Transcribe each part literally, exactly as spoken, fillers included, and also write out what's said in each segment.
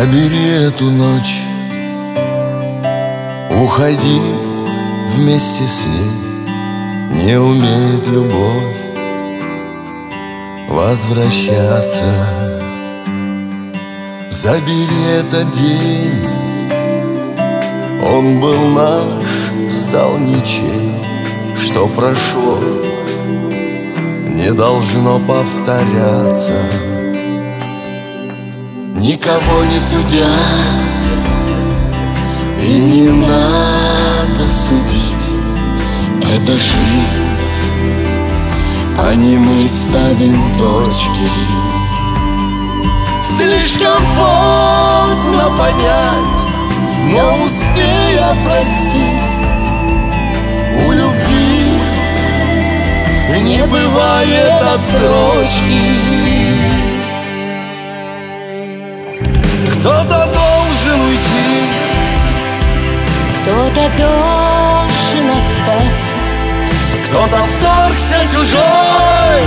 Забери эту ночь, уходи вместе с ней. Не умеет любовь возвращаться. Забери этот день, он был наш, стал ничей. Что прошло, не должно повторяться. Никого не судя, и не надо судить. Это жизнь, а не мы ставим точки. Слишком поздно понять, но успея простить. У любви не бывает отсрочки. Кто-то должен уйти, кто-то должен остаться. Кто-то вторгся чужой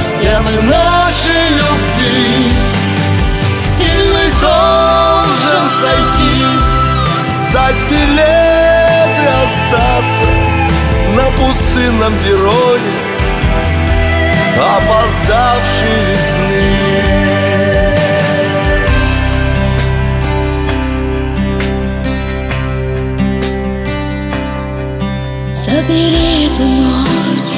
в стены нашей любви. Сильный должен сойти, сдать билет и остаться на пустынном перроне опоздавшей весны. Забери эту ночь,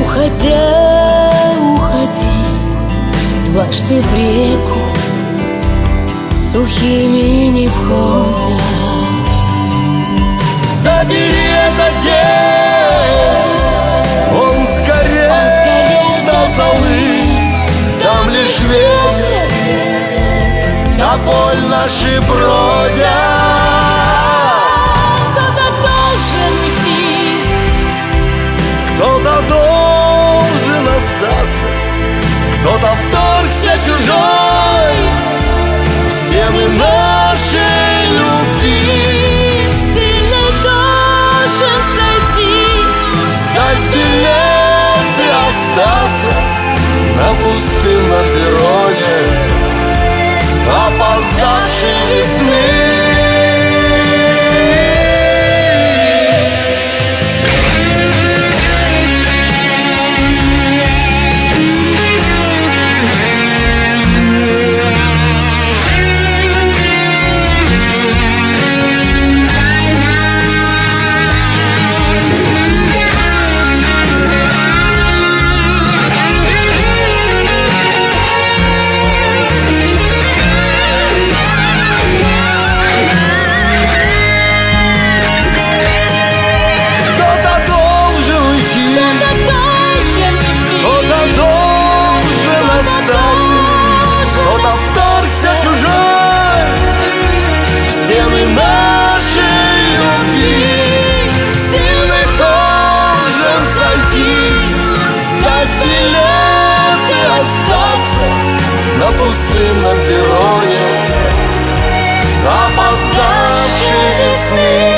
уходя, уходи. Дважды в реку сухими не входят. Забери этот день, он сгорел, он сгорел до золы. Там лишь ветер, да боль наши бродят. Кто-то должен остаться, кто-то вторгся чужой в стены нашей любви. Сильно должен сойти, сдать билет и остаться на пустынном перроне опоздавшей весны. На пустынном перроне опоздавшей весны.